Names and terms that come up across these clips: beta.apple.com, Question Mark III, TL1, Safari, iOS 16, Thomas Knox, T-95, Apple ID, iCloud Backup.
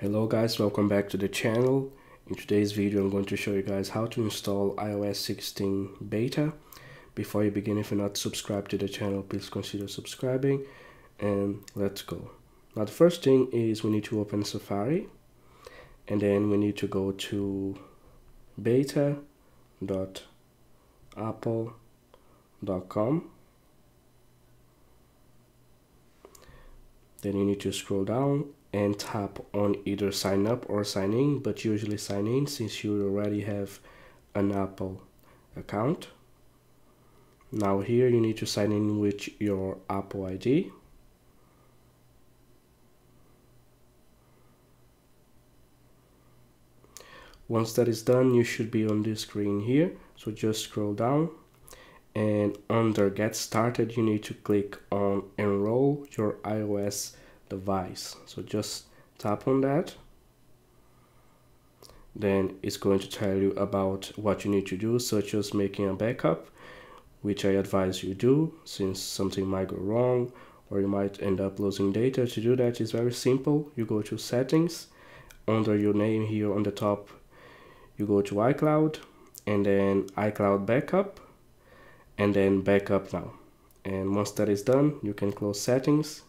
Hello guys, welcome back to the channel. In today's video I'm going to show you guys how to install iOS 16 beta. Before you begin, if you're not subscribed to the channel, please consider subscribing, and let's go. Now the first thing is we need to open Safari, and then we need to go to beta.apple.com. Then you need to scroll down and tap on either sign up or sign in, but usually sign in since you already have an Apple account. Now here you need to sign in with your Apple ID. Once that is done, you should be on this screen here, so just scroll down, and under get started you need to click on enroll your iOS device. So just tap on that. Then it's going to tell you about what you need to do, such as making a backup, which I advise you do since something might go wrong or you might end up losing data. To do that is very simple. You go to settings, under your name here on the top you go to iCloud, and then iCloud Backup, and then Backup Now. And once that is done, you can close settings,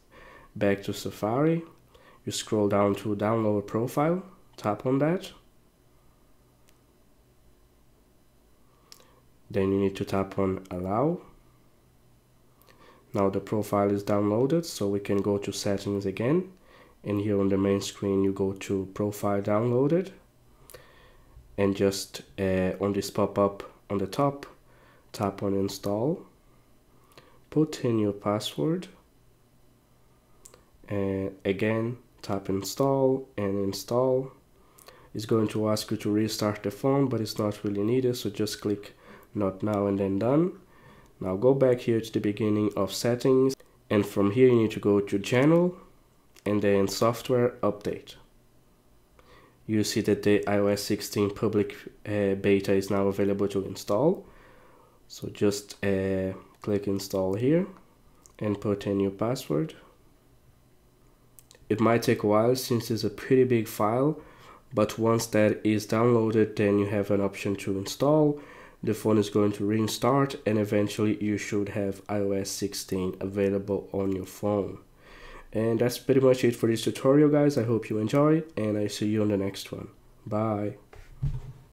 back to Safari, you scroll down to download profile, tap on that. Then you need to tap on allow. Now the profile is downloaded, so we can go to settings again, and here on the main screen you go to profile downloaded, and just on this pop-up on the top tap on install, put in your password, and again tap install and install. It's going to ask you to restart the phone, but it's not really needed, so just click not now and then done. Now go back here to the beginning of settings, and from here you need to go to general and then software update. You see that the iOS 16 public beta is now available to install, so just click install here and put in your password. It might take a while since it's a pretty big file, but once that is downloaded then you have an option to install. The phone is going to restart and eventually you should have iOS 16 available on your phone. And that's pretty much it for this tutorial guys. I hope you enjoyed, and I see you on the next one. Bye.